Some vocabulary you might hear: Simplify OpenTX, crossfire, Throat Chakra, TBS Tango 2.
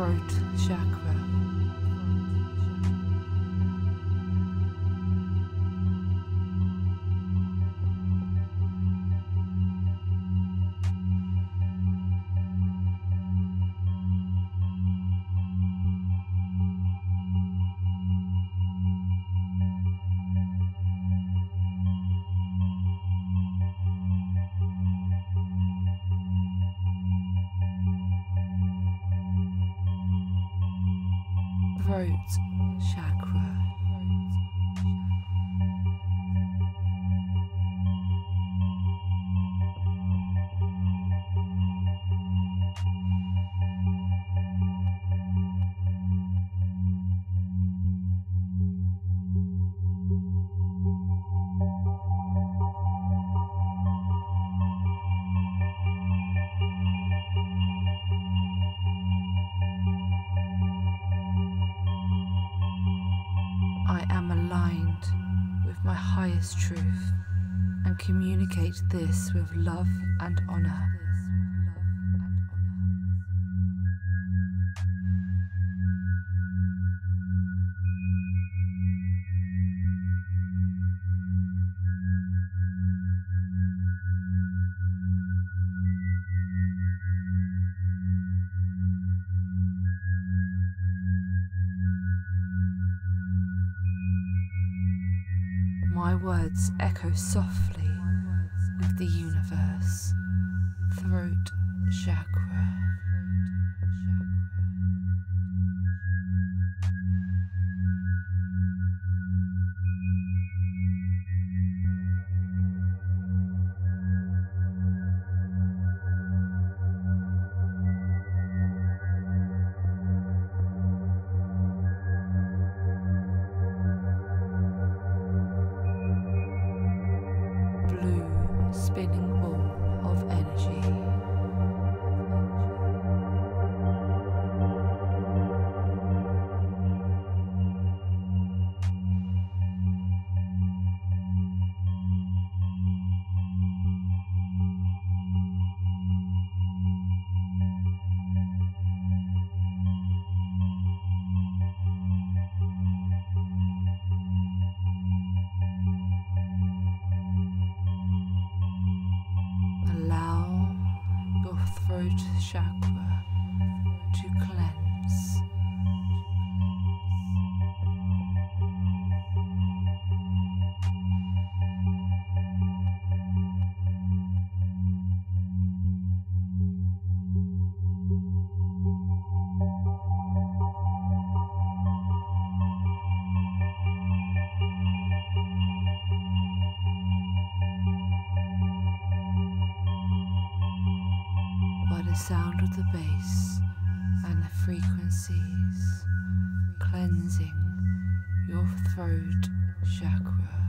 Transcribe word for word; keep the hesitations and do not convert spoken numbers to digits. throat chakra. Throat chakra. I am aligned with my highest truth and communicate this with love and honor. My words echo softly with the universe. Throat chakra. Spinning ball of energy. Throat chakra to cleanse. The sound of the bass and the frequencies cleansing your throat chakra.